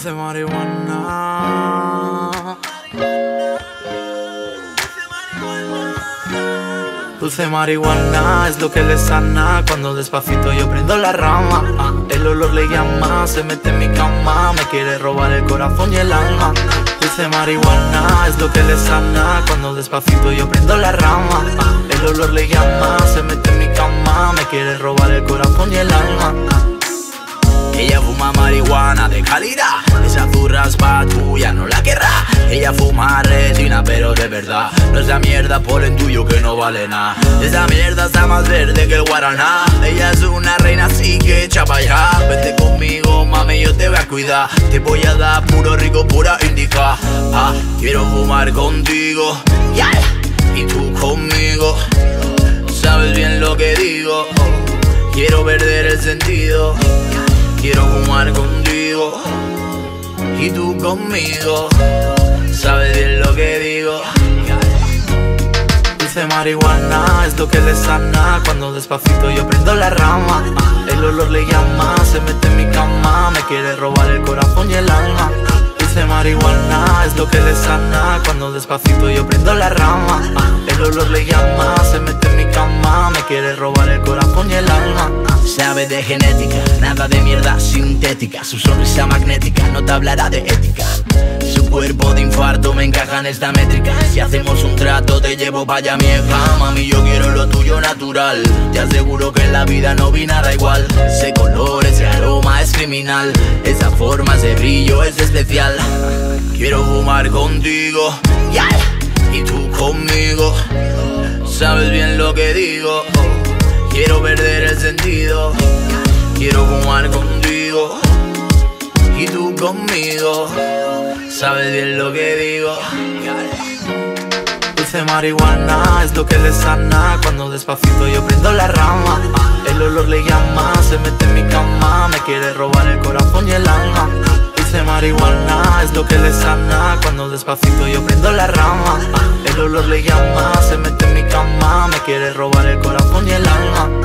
Dulce marihuana. Dulce marihuana es lo que le sana. Cuando despacito yo prendo la rama, el olor le llama, se mete en mi cama, me quiere robar el corazón y el alma. Dulce marihuana es lo que le sana. Cuando despacito yo prendo la rama, el olor le llama, se mete en mi cama, me quiere robar el corazón y el alma. Ella fuma marihuana de calidad, esa zurraspa tuya no la querrá. Ella fuma retina pero de verdad, no es la mierda por el tuyo que no vale nada. Esa mierda está más verde que el guaraná. Ella es una reina así que echa pa' allá. Vente conmigo mami, yo te voy a cuidar, te voy a dar puro rico, pura indica. Ah, quiero fumar contigo y tú conmigo, sabes bien lo que digo. Quiero perder el sentido, quiero fumar contigo y tú conmigo, sabes bien lo que digo. Dulce marihuana es lo que le sana. Cuando despacito yo prendo la rama, el olor le llama, se mete en mi cama, me quiere robar el corazón y el alma. Dulce marihuana es lo que le sana. Cuando despacito yo prendo la rama, el olor le llama, se mete en mi cama, me quiere robar el corazón y el alma. Sabe de genética, nada de mierda sintética. Su sonrisa magnética no te hablará de ética. Su cuerpo de infarto me encaja en esta métrica. Si hacemos un trato te llevo pa' allá mi hija. Mami, yo quiero lo tuyo natural, te aseguro que en la vida no vi nada igual. Ese color, ese aroma es criminal, esa forma, ese brillo es especial. Quiero fumar contigo y tú conmigo, sabes bien lo que digo. Quiero perder el sentido, quiero fumar contigo y tú conmigo, sabes bien lo que digo. Dulce marihuana es lo que le sana. Cuando despacito yo prendo la rama, el olor le llama, se mete en mi cama, me quiere robar el corazón y el alma. Dulce marihuana es lo que le sana. Cuando despacito yo prendo la rama, el olor le llama, se mete en mi cama, me quiere robar el corazón y el alma.